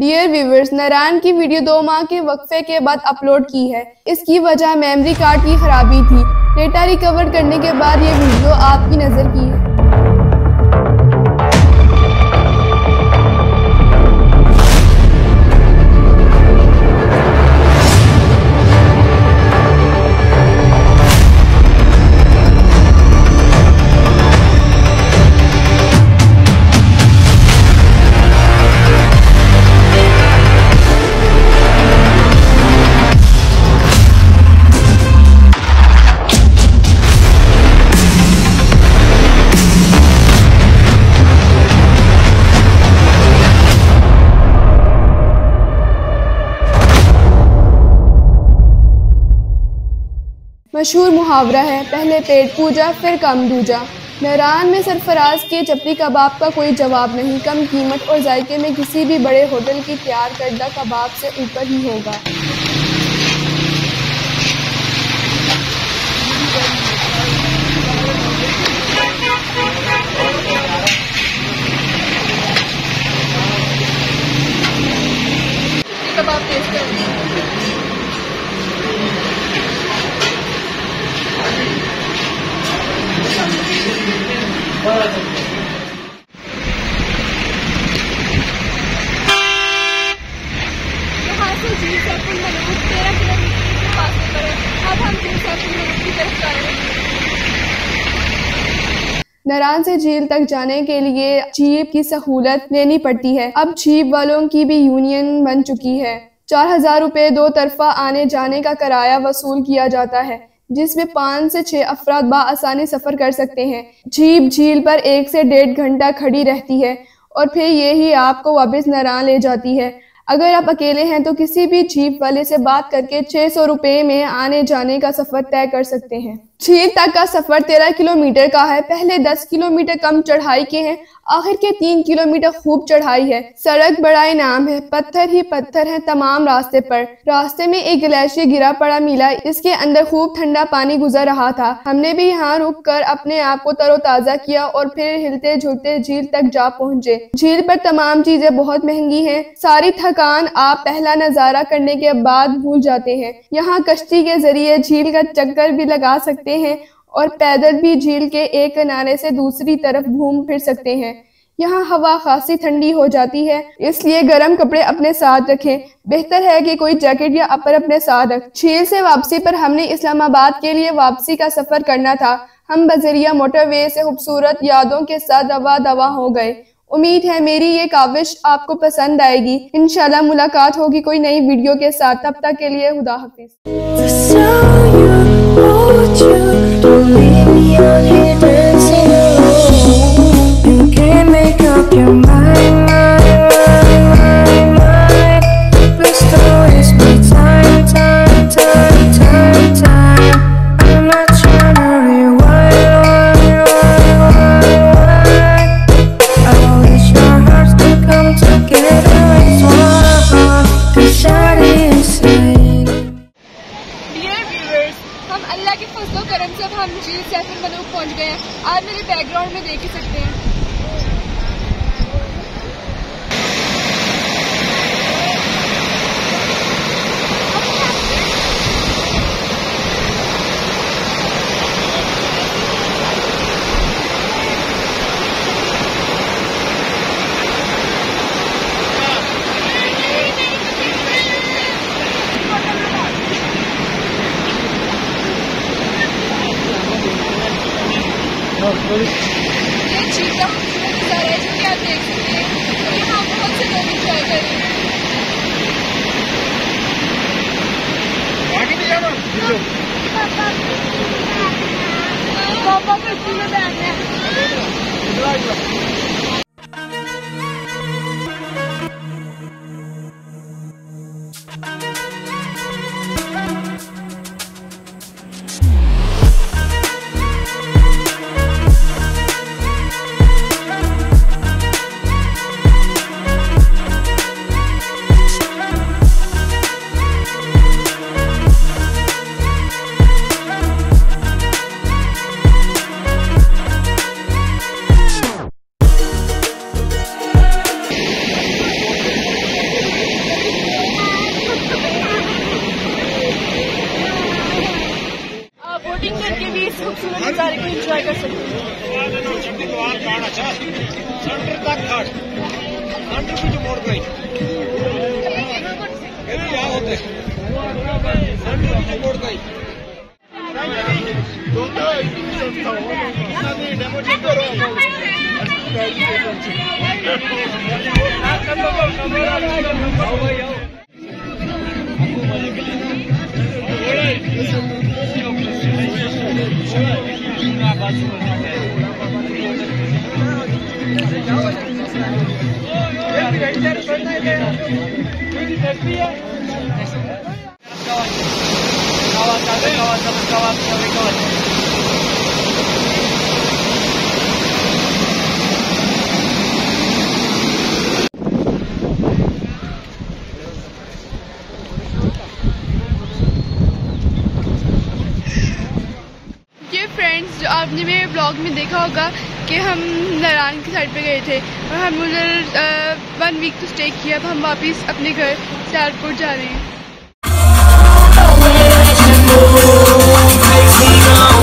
Dear viewers, Naran की video 2 माह के वक्फे के बाद अपलोड की है। इसकी वजह मेमोरी कार्ड की खराबी थी। डेटा रिकवर करने के बाद ये वीडियो आपकी नजर की है। मशहूर मुहावरा है, पहले पेट पूजा फिर कम दूजा। नरान में सरफराज के चपली कबाब का कोई जवाब नहीं। कम कीमत और जायके में किसी भी बड़े होटल की तैयार करदा कबाब से ऊपर ही होगा। कबाब टेस्ट करें। नरान से झील तक जाने के लिए जीप की सहूलत लेनी पड़ती है। अब जीप वालों की भी यूनियन बन चुकी है। 4000 रुपये 2 तरफा आने जाने का किराया वसूल किया जाता है, जिसमें 5 से 6 अफराद बासानी सफर कर सकते हैं। जीप झील पर 1 से 1.5 घंटा खड़ी रहती है और फिर यही आपको वापस नरान ले जाती है। अगर आप अकेले हैं तो किसी भी जीप वाले से बात करके 600 रुपये में आने जाने का सफर तय कर सकते हैं। झील तक का सफर 13 किलोमीटर का है। पहले 10 किलोमीटर कम चढ़ाई के हैं, आखिर के 3 किलोमीटर खूब चढ़ाई है। सड़क बड़ा इनाम है, पत्थर ही पत्थर है तमाम रास्ते पर। रास्ते में एक ग्लेशियर गिरा पड़ा मिला, इसके अंदर खूब ठंडा पानी गुजर रहा था। हमने भी यहाँ रुक कर अपने आप को तरोताजा किया और फिर हिलते झुलते झील तक जा पहुँचे। झील पर तमाम चीजें बहुत महंगी हैं। सारी थकान आप पहला नजारा करने के बाद भूल जाते हैं। यहाँ कश्ती के जरिए झील का चक्कर भी लगा सकते हैं और पैदल भी झील के एक किनारे से दूसरी तरफ घूम फिर सकते हैं। यहाँ हवा खासी ठंडी हो जाती है, इसलिए गर्म कपड़े अपने साथ रखें। बेहतर है कि कोई जैकेट या अपर अपने साथ रखें। झील से वापसी पर हमने इस्लामाबाद के लिए वापसी का सफर करना था। हम बजरिया मोटरवे से खूबसूरत यादों के साथ रवा दवा हो गए। उम्मीद है मेरी ये काविश आपको पसंद आएगी। इंशाल्लाह मुलाकात होगी कोई नई वीडियो के साथ। तब तक के लिए खुदा हाफिज। पहुंच गए हैं। आप मेरे बैकग्राउंड में देख ही सकते हैं। आपने मेरे ब्लॉग में देखा होगा कि हम नरान की साइड पे गए थे और हम उधर 1 वीक तो स्टे किया। अब हम वापस अपने घर सियालकोट जा रहे हैं।